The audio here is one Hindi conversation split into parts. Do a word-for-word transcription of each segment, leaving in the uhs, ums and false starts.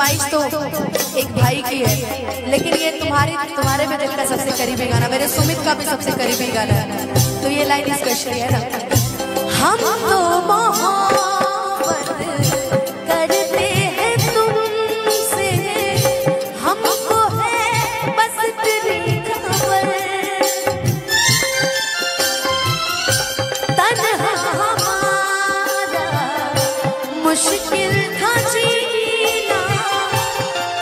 फरमाइश तो एक भाई की है, लेकिन ये तुम्हारे तुम्हारे में दिल का सबसे करीबी गाना, मेरे सुमित का भी सबसे करीबी गाना है, तो ये लाइन स्पेशल है ना। हम तो मोहब्बत मुश्किल था जीना,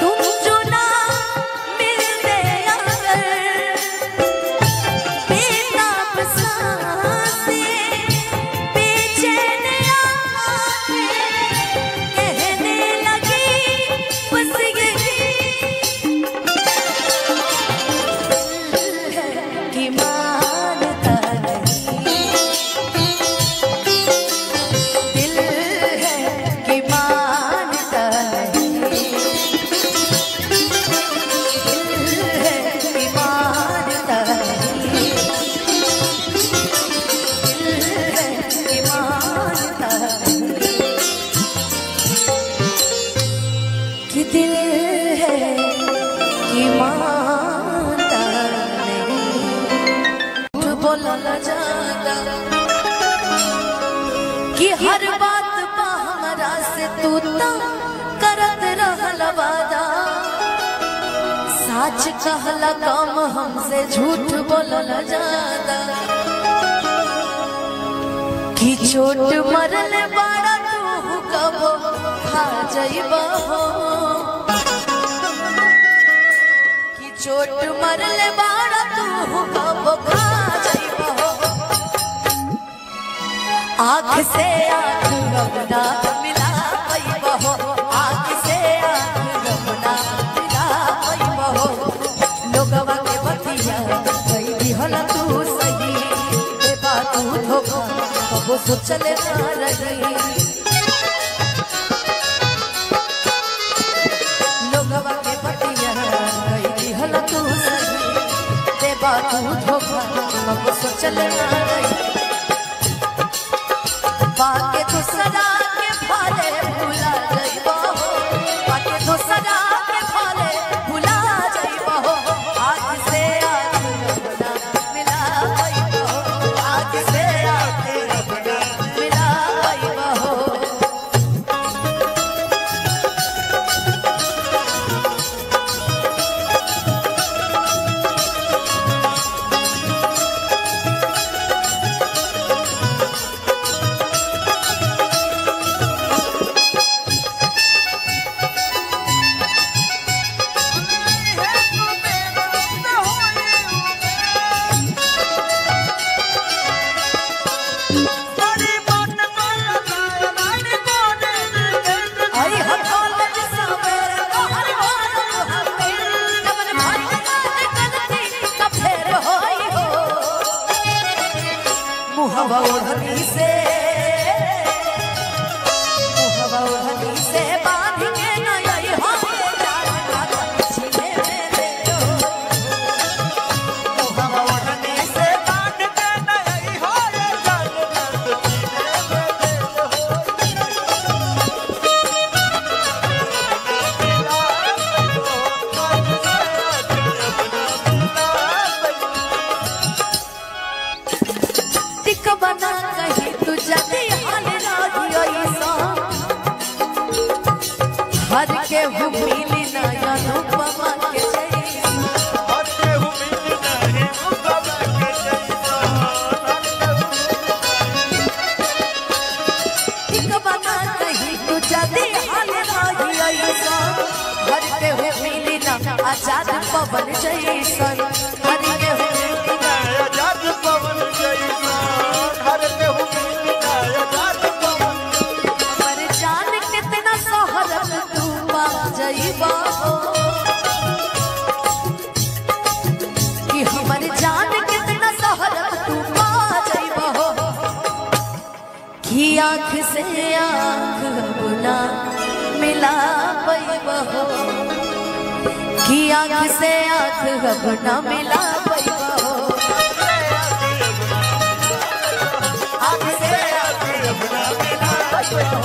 तुम जो ना मिलते अगर, बेताब सांसें बेचैन आंखें कहने लगी बस यही कि मानता दिल है कि मानता नहीं। झूठ बोला जाता कि हर बात पा हमरा से तू तो करत रहल वादा, सच कहला कम हमसे झूठ बोला जाता कि चोट मरल बाड़ा तू कब खा जइबा हो, चोट मरल बाड़ा तू कब खा जइबा हो, आँख से आँख अब ना मिला पाइबा हो, आँख से आँख अब ना मिला पाइबा हो, लोगवा के बतिया कइली हो ना तू सही, बेबा तू धोखा कबो सोचले ना रही, चले बाके तो सदा के भाले भुला जाइबा हो, बाके तो सदा के भाले भुला जाइबा हो, आँख से आँख अपना मिला पाइबा हो, आँख से आँख अपना मिला पाइबा हो। मुहवा ओढ़नी से मुहवा ओढ़नी से बांध के नई हो मुहवा ओढ़नी से बांध के नई हो, बना कहीं तू जल्दी हाल राधियो ईसा हर के हूँ मिली ना यानु पमा के जैसा, हर के हूँ मिली ना यानु पमा के जैसा, एक बना कहीं तू जल्दी हाल राधियो ईसा हर के हूँ मिली ना आजाद पवन जैसा, हर के हूँ मिली ना आजाद पवन जैसा। आँख से आँख अब ना मिला पाइबा हो, कि आँख से आँख अब ना मिला पाइबा हो, आँख से आँख अब ना मिला पाइबा हो।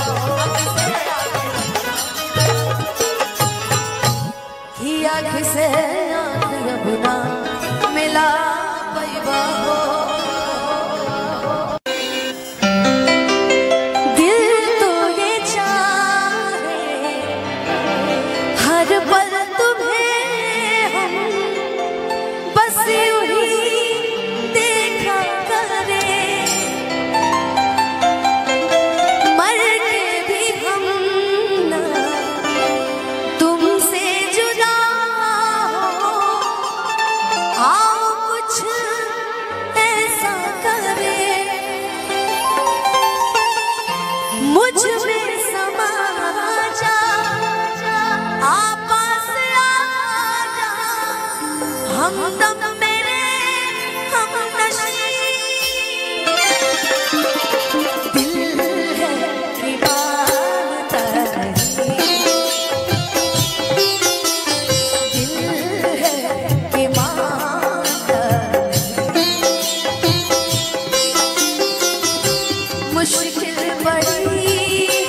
मुश्किल बड़ी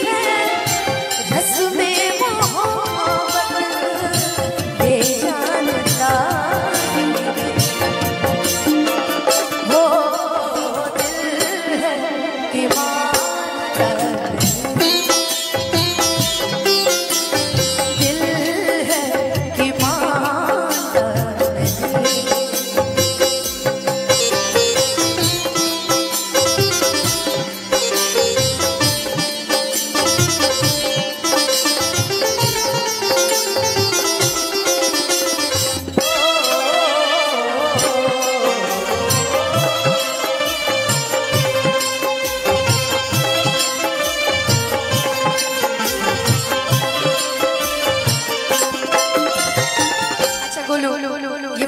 है रस्मे मोहब्बत बेजानता वो दिल है दीवाना दिल है दीवाना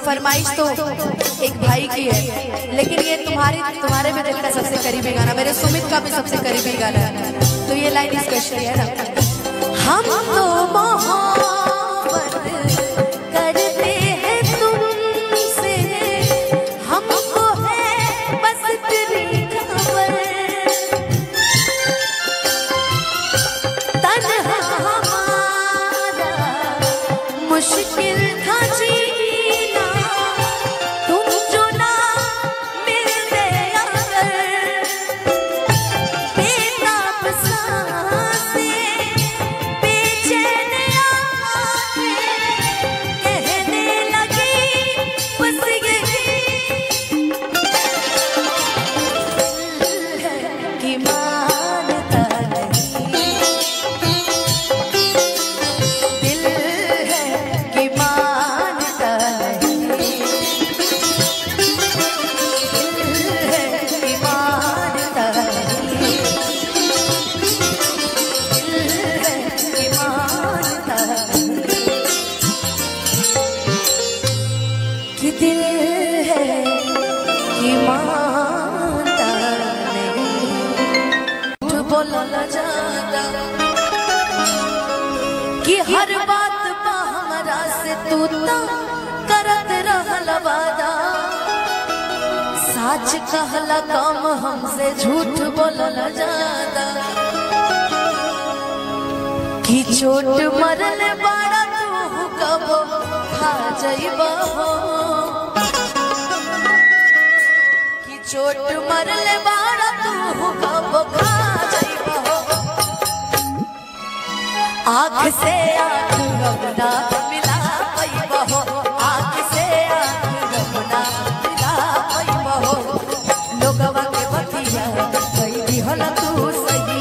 फरमाइश तो एक भाई की है, लेकिन ये तुम्हारे तुम्हारे में दिल का सबसे करीबी गाना, मेरे सुमित का भी सबसे करीबी गाना है, तो ये लाइन स्पेशल है ना। हम तो मोहब्बत करते हैं तुमसे, हमको है बस तेरी खबर, तन्हा हमारा मुश्किल था जी दिल है कि मानता नहीं, जो बोला न जाता कि हर बात पा हमारा से तू तो करत रहला वादा, सच कहला कम हमसे झूठ बोला न जाता कि चोट मरल बड़ा तू कब खा जइबा चोट मरले बाड़ा तू कब खा जाइबो, आँख से आँख अब ना मिला पाइबो, आँख से आँख अब ना मिला पाइबो, लोगवा के बतिया कइली होला तू सही,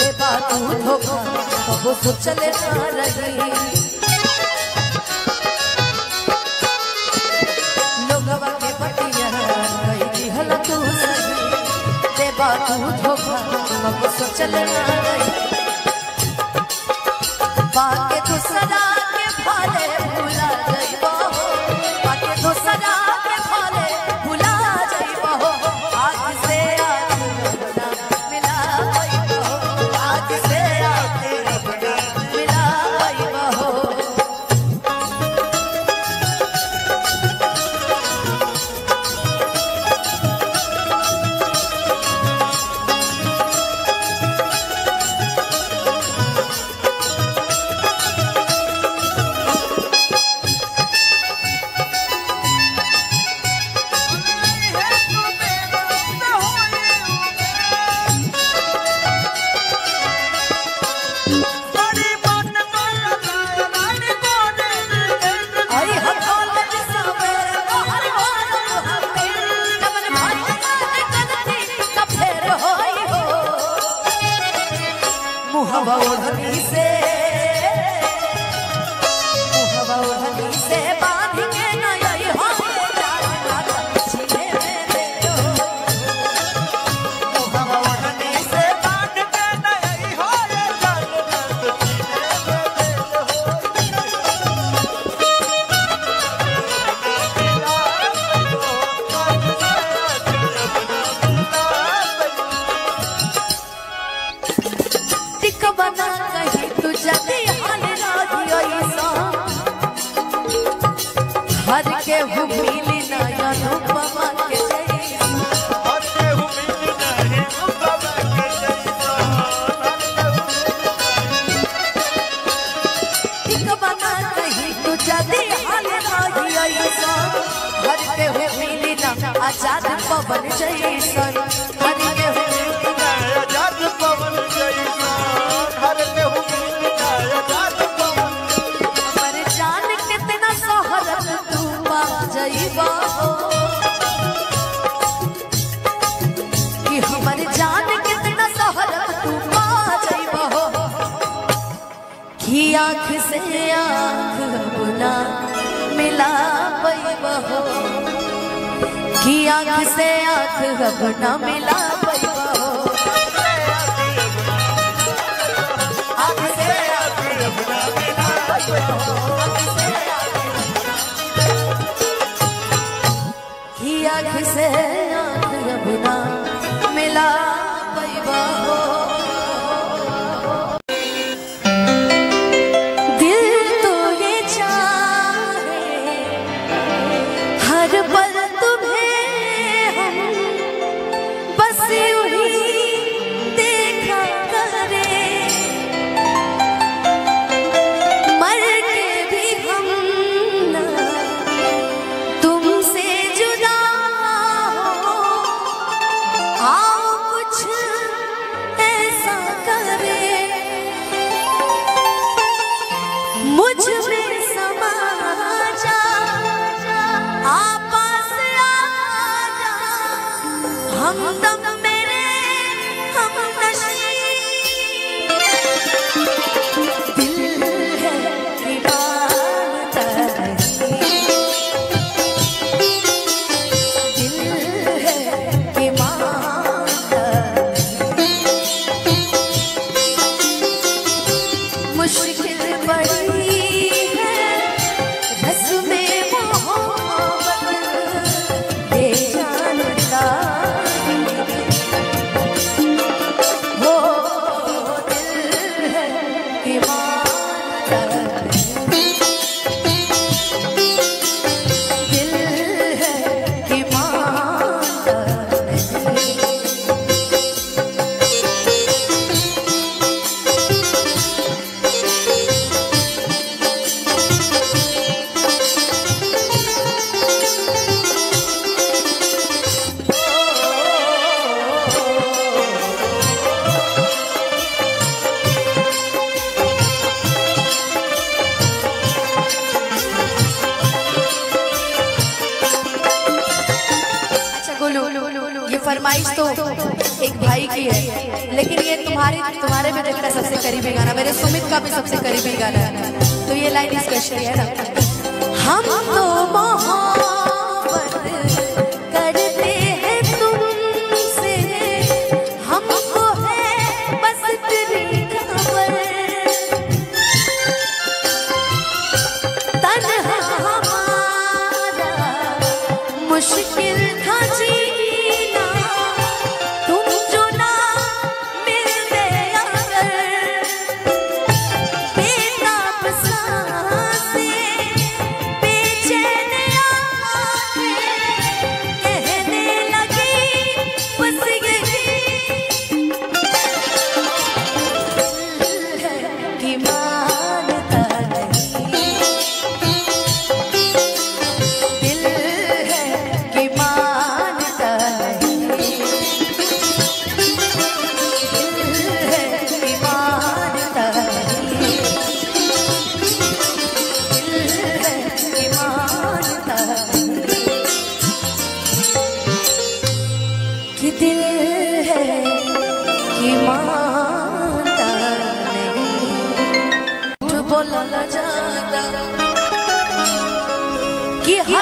बेबा तू धोखा कबो सोचले ना रही, तू धोखा हमको सोचल ना रही, बाके तू सदा के भाले भुला जाइबो, बाके तू सदा के भाले भुला जाइबो, आँख से आँख ना मिला पाइबो, आँख से आँख ना मिला पाइबो। हर के मिली नया रूप के जैसा, हर के मिली नया रूप के आजाद पवन जैसन आँख से आँख बुना मिला पैबहो की आँख से आँख बुना मिला पैबहो आँख से आँख बुना मिला की आँख से आँख बुना मिला पैबहो फरमाइश तो एक भाई की है, लेकिन ये तुम्हारे तुम्हारे में मेरा सबसे करीबी गाना, मेरे सुमित का भी सबसे करीबी गाना है, तो ये लाइन स्पेशल है ना। हम तो मोहब्बत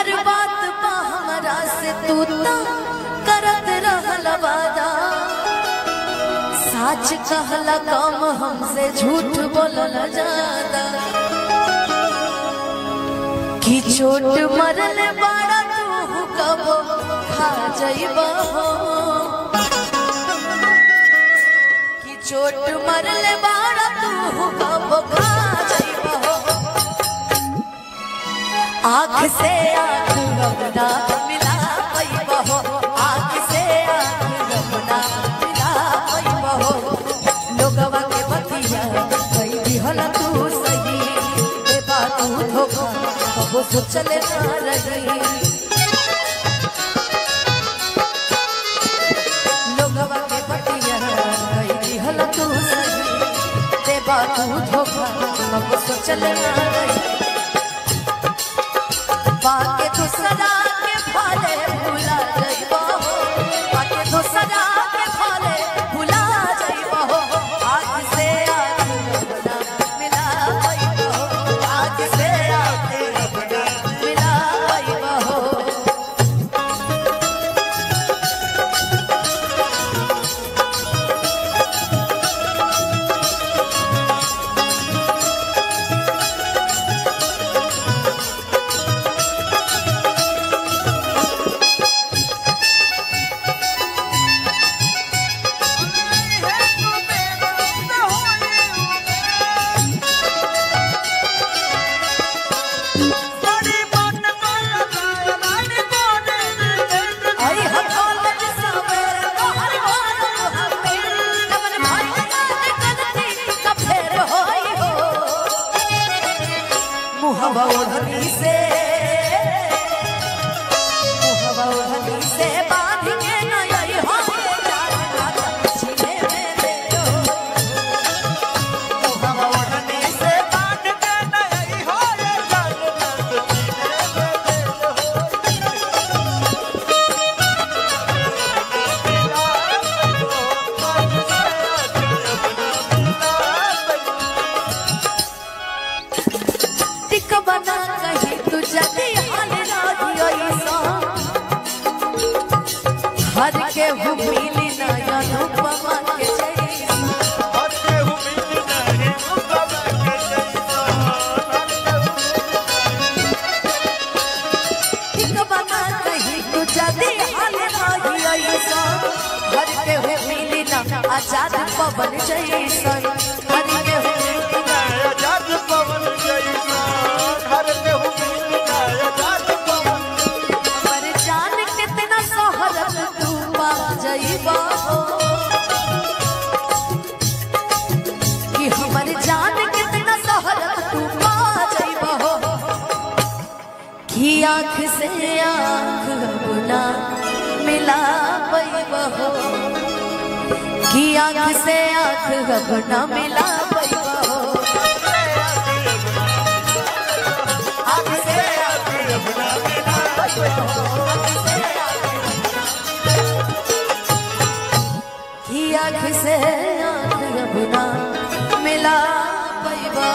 हर बात पा हमरा से तू तो करत रहल वादा, सच कहला कम हमसे झूठ बोलल जादा। कि चोट मरल बड़ा तू कब खा जइबो, कि चोट मरल बड़ा तू कब खा जइबो। आँख से आँख अपना मिला पैबहो, आँख से आँख अपना मिला पैबहो। लोगवा के बतिया कही हो न तू सही, ये बात धोखा अब सोचले ना रही। तू धोखा मको सोचले आई बाके तू सदा के भाले भुला जइबो बाके तू सदा के भाले भुला जइबो आज से आज अपना मिला पाइबो आज से आज अपना मिला पाइबो आजाद पवन जैसा हर केहू आजाद पवन जैसा हर केहू आजाद पवन पर जान कितना सहरत तू पा जइबो कि हमर जान कितना सहरत तू पा जइबो कि आँख से आँख गुना मिला पइबो की आँख से आँख अपना मिला पाइबो आँख से आँख अपना मिला पाइबो की आँख से आँख अपना मिला पाइबो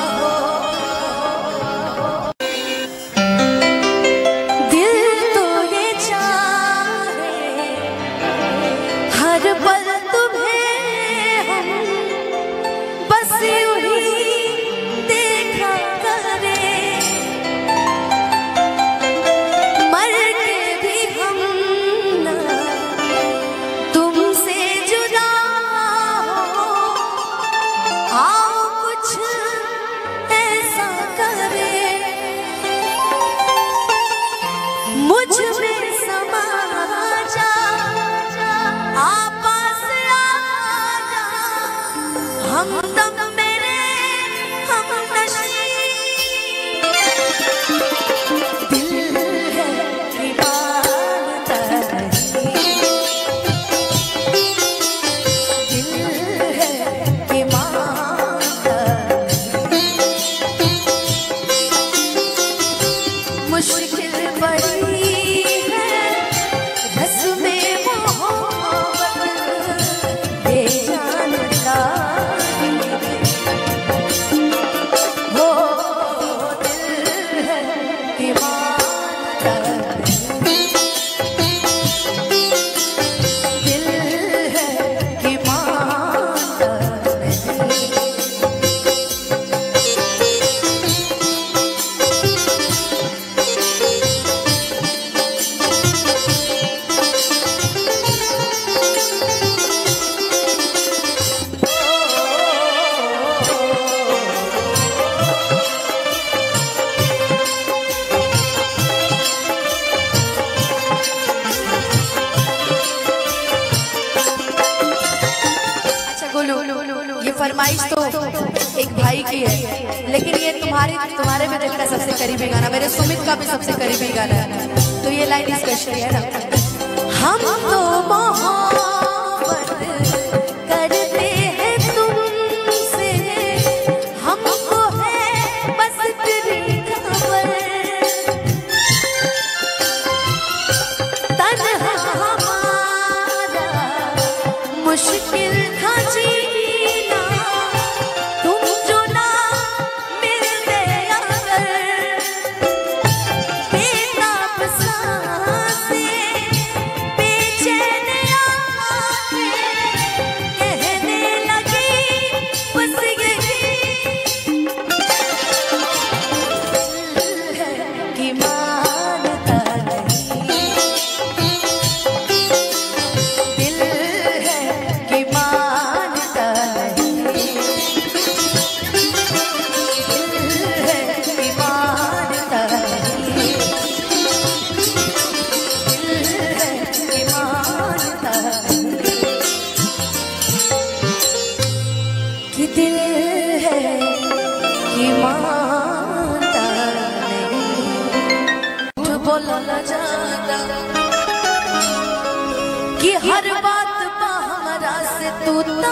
कि हर बात पा हमारा से तू तो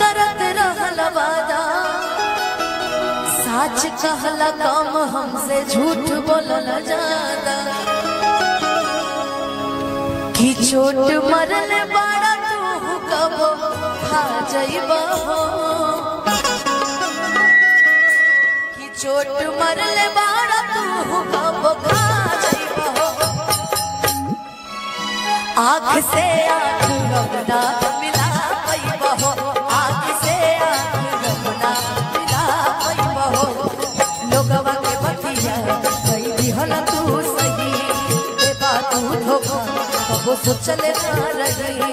करत रहल वादा, साच कहला कम हमसे झूठ बोलल जादा। कि चोट मरल बाड़ा तू कबो खा जइबो, कि चोट मरल बाड़ा तू कबो खा जइबो। आँख से आँख रौना मिला पैबहो, आँख से आँख रौना मिला पैबहो। लोगवा के बतिया कैदी होला तू सही, ए बात तू धोखा कबो सोचले ना रही।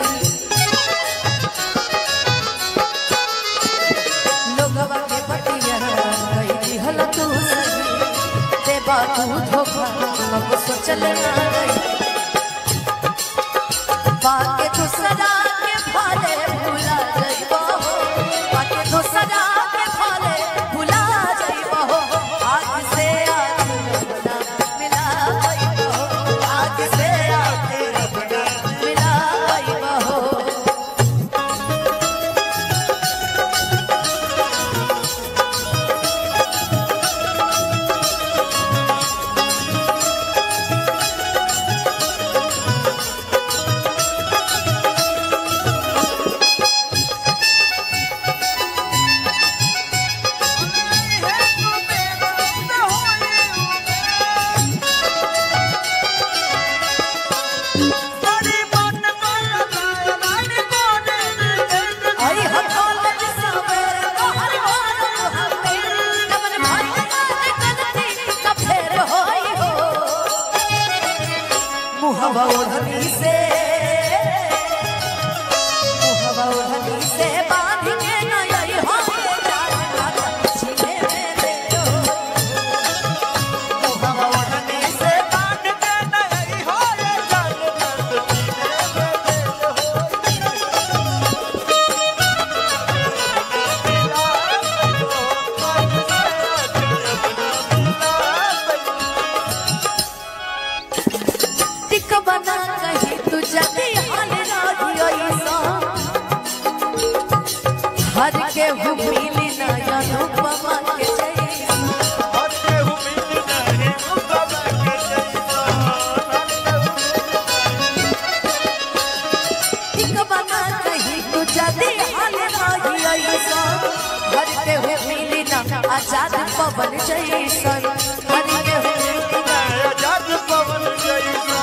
लोगवा के बतिया कैदी होला तू सही, ए बात तू धोखा कबो सोचले ना रही। बाके तो सदा के भाले भुला जाइबो, बाके तो सदा के भाले भुला जाइबो। आँख से आँख रौना मिला पैबहो, आँख से आँख रौना मिला पैबहो। आजाद पवन जैसा हर के हुमिलना, आजाद पवन जैसा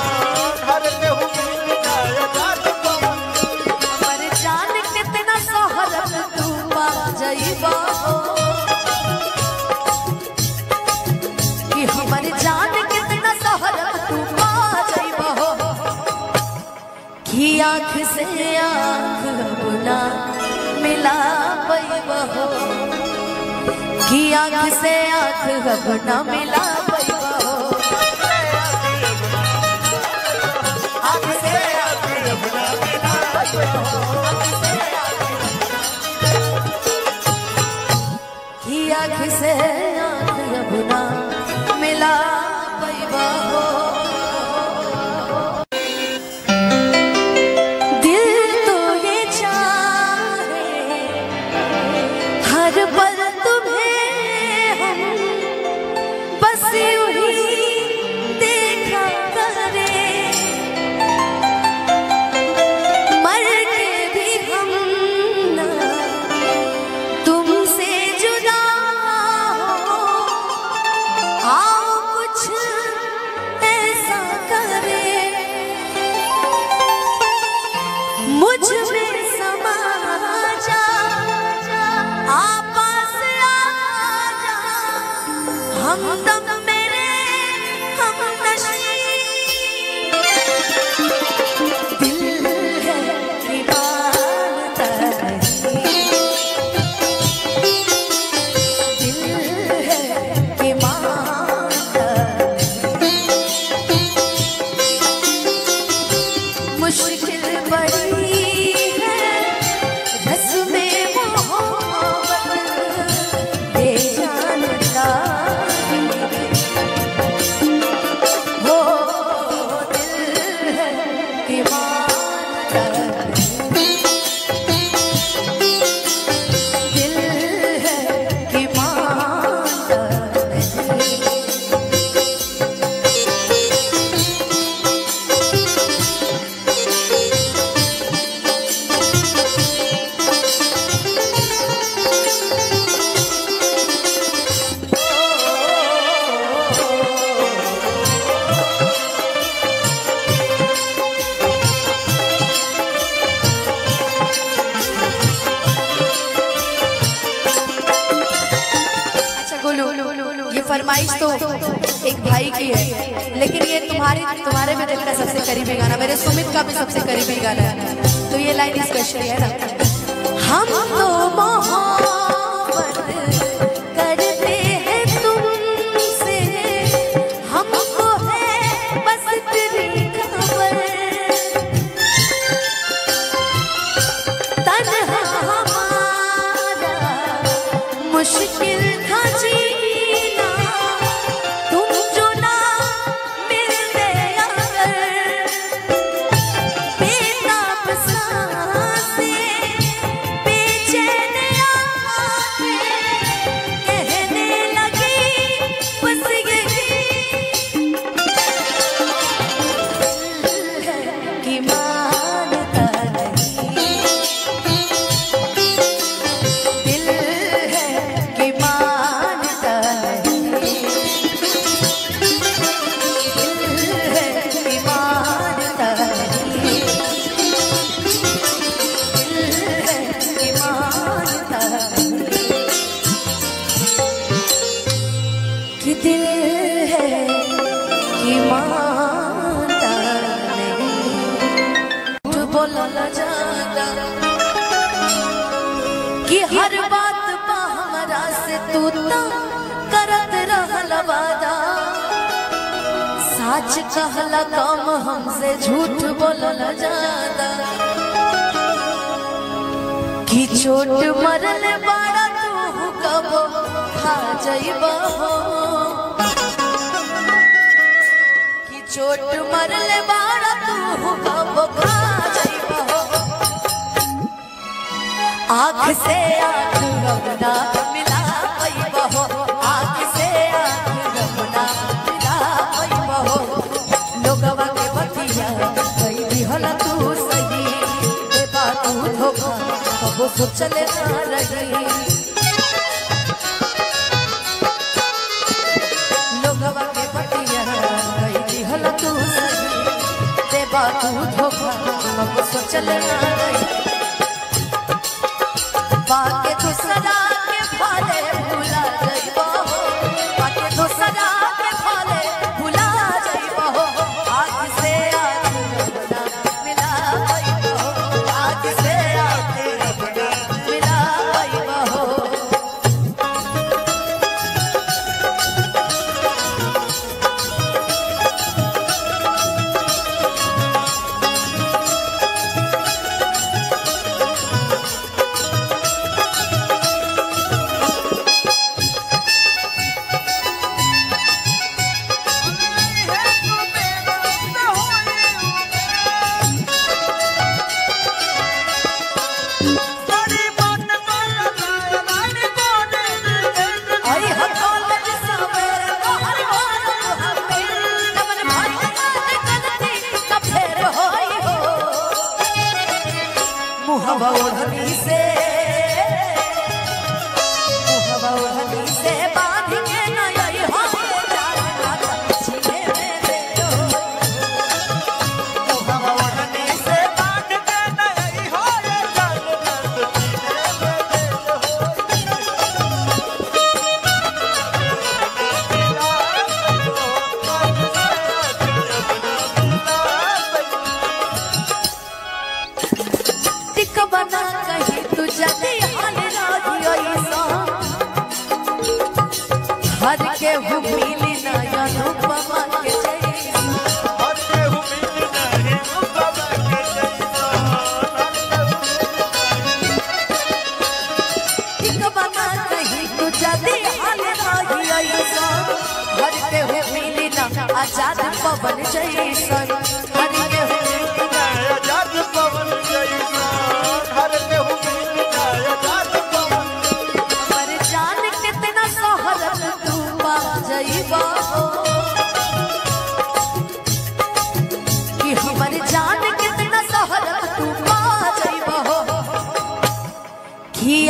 हर के हुमिलना, आजाद पवन। पर जान कितना सहरम तू पा जइबो, कि हमर जान कितना सहरम तू पा जइबो। कि आँख से आँख रौना मिला पैबहो, कि आँख से आँख रौना मिला पैबहो। आँख से आँख रौना मिला पैबहो, कि आँख से आँख रौना मिला पैबहो। दिल तो ये चाहे हर पल हमदम मेरे हमनशी दिल है दीवाना तेरी दिल है दीवाना तेरी मुश्किल बड़ी फरमाइश तो एक भाई की है, लेकिन ये तुम्हारे तुम्हारे में दिल का सबसे करीबी गाना, मेरे सुमित का भी सबसे करीबी गाना है, तो ये लाइन स्पेशल है ना। हम तो मोहब्बत करते हैं तुमसे, हमको है बस तेरी खबर, तन्हा हमारा मुश्किल था जी दिल है कि मानता नहीं, तो बोला ना जाता कि हर बात पा हमारा से तू तो करत रहला वादा, सच कहला कम हमसे झूठ बोला ना जाता कि चोट मरल बाड़ा तू कब खा जाइबा हो, चोट मरल बाड़ा तू कब खा जाइबा हो, आँख से आँख रौदा मिला पाइबा हो, आँख से आँख रौदा मिला पाइबा हो, लोगवा के बतिया कइली होला तू सही, ए बात तू धोखा कब सोचले ना रही, तू धोखा कब सोचले ना रही, बाके तू सदा के भाले भुला जाइबा हो, बाके तू सदा के भाले भुला जाइबा हो, आँख से आँख रौदा मिला पाइबा हो, आँख से आँख रौदा मिला पाइबा हो। आजाद पवन जैसा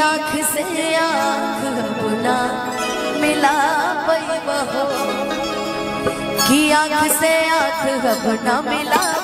आँख से आँख बुना मिला पैबहो की आँख से आँख बुना मिला।